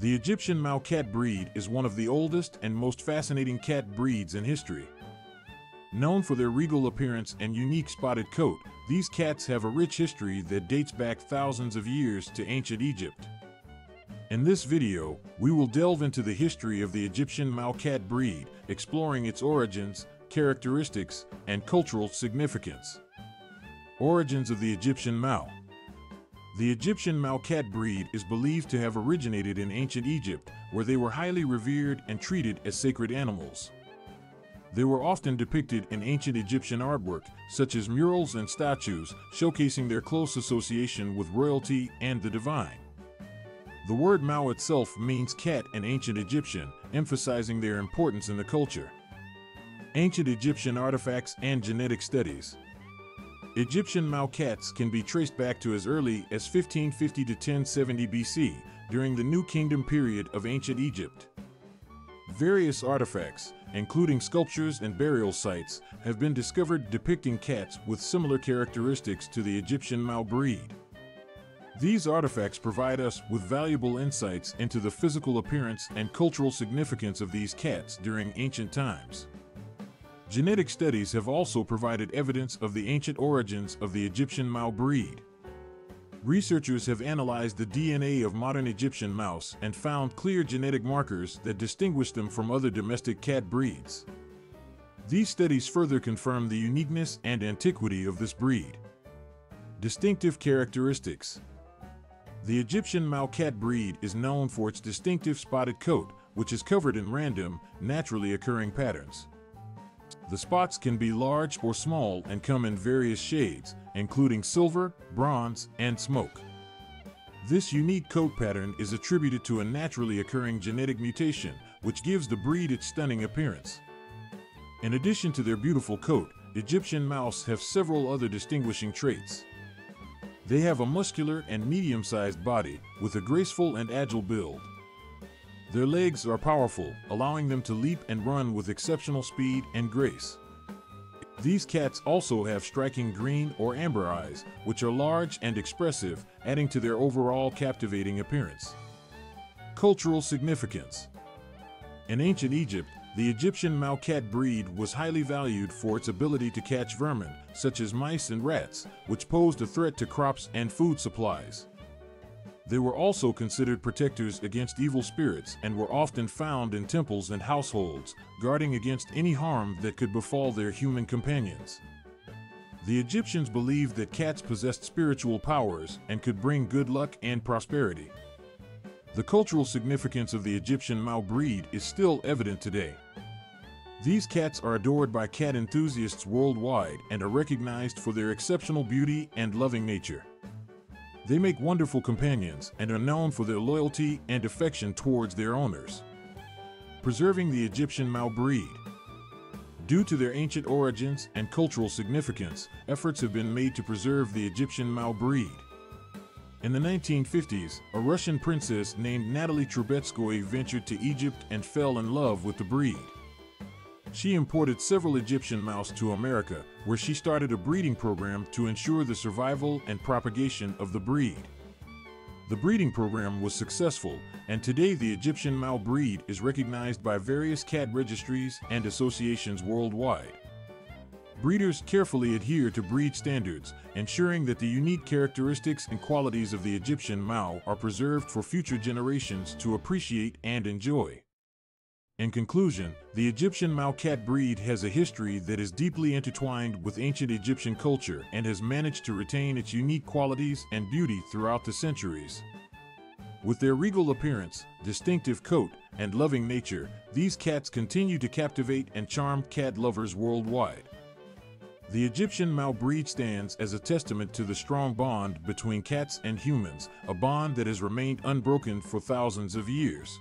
The Egyptian Mau cat breed is one of the oldest and most fascinating cat breeds in history. Known for their regal appearance and unique spotted coat, these cats have a rich history that dates back thousands of years to ancient Egypt. In this video, we will delve into the history of the Egyptian Mau cat breed, exploring its origins, characteristics, and cultural significance. Origins of the Egyptian Mau. The Egyptian Mau cat breed is believed to have originated in ancient Egypt, where they were highly revered and treated as sacred animals. They were often depicted in ancient Egyptian artwork, such as murals and statues, showcasing their close association with royalty and the divine. The word Mau itself means cat in ancient Egyptian, emphasizing their importance in the culture. Ancient Egyptian artifacts and genetic studies. Egyptian Mau cats can be traced back to as early as 1550 to 1070 BC, during the New Kingdom period of ancient Egypt. Various artifacts, including sculptures and burial sites, have been discovered depicting cats with similar characteristics to the Egyptian Mau breed. These artifacts provide us with valuable insights into the physical appearance and cultural significance of these cats during ancient times. Genetic studies have also provided evidence of the ancient origins of the Egyptian Mau breed. Researchers have analyzed the DNA of modern Egyptian Maus and found clear genetic markers that distinguish them from other domestic cat breeds. These studies further confirm the uniqueness and antiquity of this breed. Distinctive characteristics. The Egyptian Mau cat breed is known for its distinctive spotted coat, which is covered in random, naturally occurring patterns. The spots can be large or small and come in various shades, including silver, bronze, and smoke. This unique coat pattern is attributed to a naturally occurring genetic mutation, which gives the breed its stunning appearance. In addition to their beautiful coat, Egyptian Maus have several other distinguishing traits. They have a muscular and medium-sized body, with a graceful and agile build. Their legs are powerful, allowing them to leap and run with exceptional speed and grace. These cats also have striking green or amber eyes, which are large and expressive, adding to their overall captivating appearance. Cultural significance. In ancient Egypt, the Egyptian Mau cat breed was highly valued for its ability to catch vermin, such as mice and rats, which posed a threat to crops and food supplies. They were also considered protectors against evil spirits and were often found in temples and households, guarding against any harm that could befall their human companions. The Egyptians believed that cats possessed spiritual powers and could bring good luck and prosperity. The cultural significance of the Egyptian Mau breed is still evident today. These cats are adored by cat enthusiasts worldwide and are recognized for their exceptional beauty and loving nature. They make wonderful companions and are known for their loyalty and affection towards their owners. Preserving the Egyptian Mau breed. Due to their ancient origins and cultural significance, efforts have been made to preserve the Egyptian Mau breed. In the 1950s, a Russian princess named Natalia Trubetskoy ventured to Egypt and fell in love with the breed. She imported several Egyptian Maus to America, where she started a breeding program to ensure the survival and propagation of the breed. The breeding program was successful, and today the Egyptian Mau breed is recognized by various cat registries and associations worldwide. Breeders carefully adhere to breed standards, ensuring that the unique characteristics and qualities of the Egyptian Mau are preserved for future generations to appreciate and enjoy. In conclusion, the Egyptian Mau cat breed has a history that is deeply intertwined with ancient Egyptian culture and has managed to retain its unique qualities and beauty throughout the centuries. With their regal appearance, distinctive coat, and loving nature, these cats continue to captivate and charm cat lovers worldwide. The Egyptian Mau breed stands as a testament to the strong bond between cats and humans, a bond that has remained unbroken for thousands of years.